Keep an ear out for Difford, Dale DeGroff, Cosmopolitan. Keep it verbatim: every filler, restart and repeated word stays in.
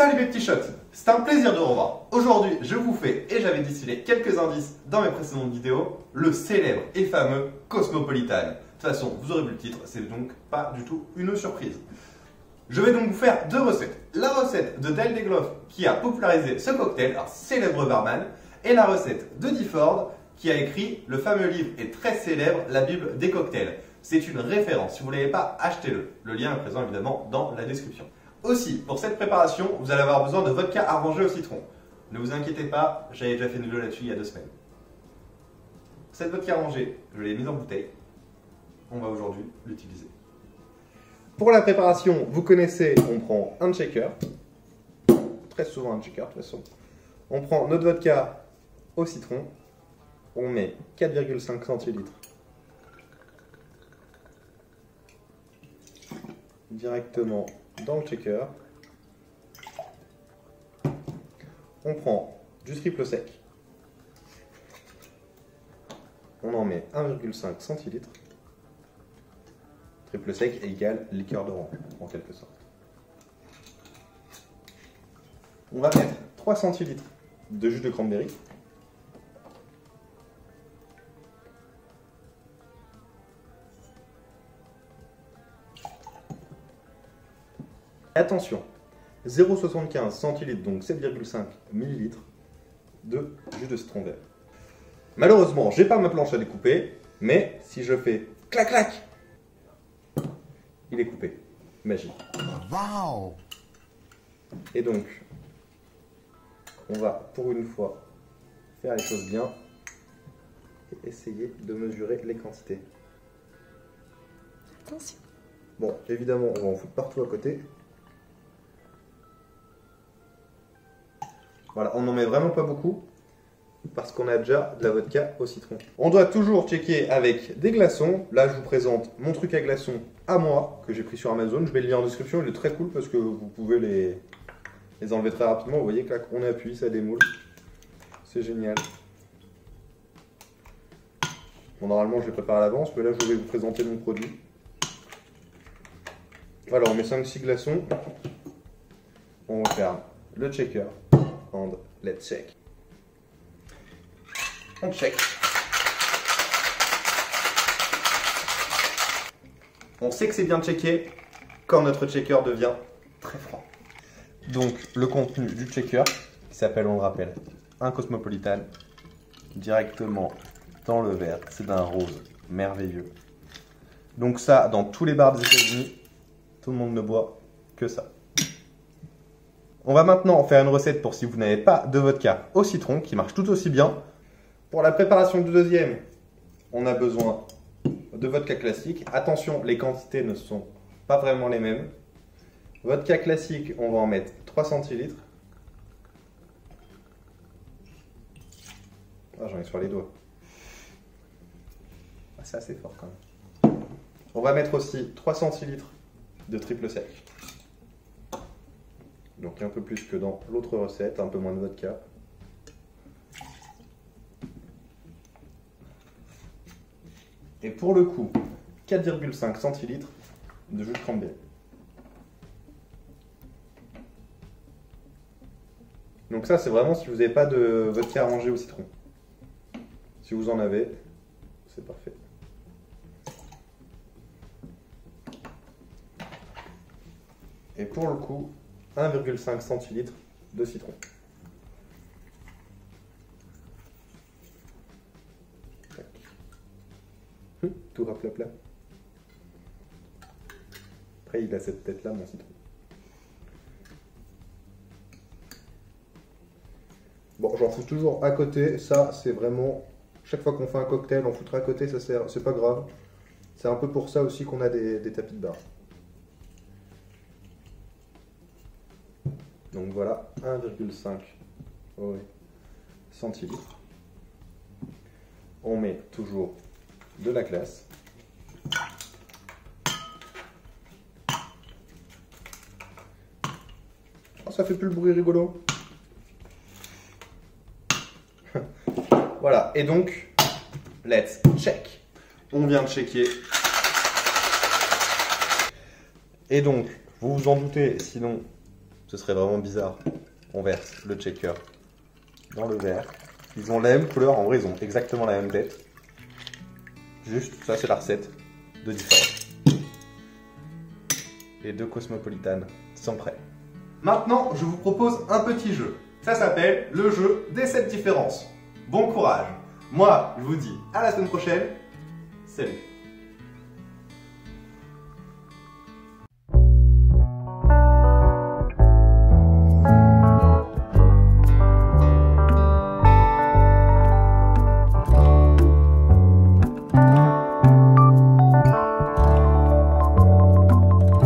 Salut mes petits shots, c'est un plaisir de vous revoir. Aujourd'hui, je vous fais, et j'avais distillé quelques indices dans mes précédentes vidéos, le célèbre et fameux Cosmopolitan. De toute façon, vous aurez vu le titre, c'est donc pas du tout une surprise. Je vais donc vous faire deux recettes. La recette de Dale DeGroff qui a popularisé ce cocktail, un célèbre barman, et la recette de Difford qui a écrit le fameux livre et très célèbre, la Bible des cocktails. C'est une référence, si vous ne l'avez pas, achetez-le. Le lien est présent évidemment dans la description. Aussi, pour cette préparation, vous allez avoir besoin de vodka arrangé au citron. Ne vous inquiétez pas, j'avais déjà fait une vidéo là-dessus il y a deux semaines. Cette vodka arrangée, je l'ai mise en bouteille. On va aujourd'hui l'utiliser. Pour la préparation, vous connaissez, on prend un shaker. Très souvent un shaker de toute façon. On prend notre vodka au citron. On met quatre virgule cinq centilitres. Directement dans le shaker, on prend du triple sec, on en met un virgule cinq centilitres, triple sec égale liqueur d'orange en quelque sorte. On va mettre trois centilitres de jus de cranberry, attention, zéro virgule soixante-quinze centilitres, donc sept virgule cinq millilitres de jus de citron vert. Malheureusement, j'ai pas ma planche à découper, mais si je fais clac clac, il est coupé. Magie. Wow. Et donc, on va pour une fois faire les choses bien et essayer de mesurer les quantités. Attention. Bon, évidemment, on va en foutre partout à côté. Voilà, on n'en met vraiment pas beaucoup parce qu'on a déjà de la vodka au citron. On doit toujours checker avec des glaçons. Là, je vous présente mon truc à glaçons à moi que j'ai pris sur Amazon. Je mets le lien en description, il est très cool parce que vous pouvez les, les enlever très rapidement. Vous voyez, clac, on appuie, ça démoule. C'est génial. Bon, normalement, je les prépare à l'avance, mais là, je vais vous présenter mon produit. Voilà, on met cinq six glaçons. On referme le checker. And let's check. On check. On sait que c'est bien checké quand notre checker devient très franc. Donc le contenu du checker, qui s'appelle, on le rappelle, un Cosmopolitan, directement dans le verre, c'est d'un rose merveilleux. Donc ça, dans tous les bars des États-Unis, tout le monde ne boit que ça. On va maintenant faire une recette pour si vous n'avez pas de vodka au citron, qui marche tout aussi bien. Pour la préparation du deuxième, on a besoin de vodka classique. Attention, les quantités ne sont pas vraiment les mêmes. Vodka classique, on va en mettre trois centilitres. Ah, j'en ai sur les doigts. Ah, c'est assez fort quand même. On va mettre aussi trois centilitres de triple sec. Donc un peu plus que dans l'autre recette, un peu moins de vodka. Et pour le coup, quatre virgule cinq centilitres de jus de cranberry. Donc ça, c'est vraiment si vous n'avez pas de vodka arrangé au citron. Si vous en avez, c'est parfait. Et pour le coup, un virgule cinq centilitres de citron. Tout raplap là. Après, il a cette tête là, mon citron. Bon, j'en fous toujours à côté. Ça, c'est vraiment. Chaque fois qu'on fait un cocktail, on foutra à côté, ça sert. C'est pas grave. C'est un peu pour ça aussi qu'on a des, des tapis de bar. Donc voilà, un virgule cinq centilitres. On met toujours de la glace. Oh, ça fait plus le bruit rigolo. Voilà, et donc, let's check. On vient de checker. Et donc, vous vous en doutez, sinon... Ce serait vraiment bizarre. On verse le checker dans le verre. Ils ont la même couleur, en vrai ils ont exactement la même tête. Juste, ça c'est la recette de Difford. Et de Cosmopolitan sont prêts. Maintenant, je vous propose un petit jeu. Ça s'appelle le jeu des sept différences. Bon courage. Moi, je vous dis à la semaine prochaine. Salut.